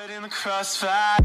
Caught in the crossfire.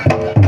Don't,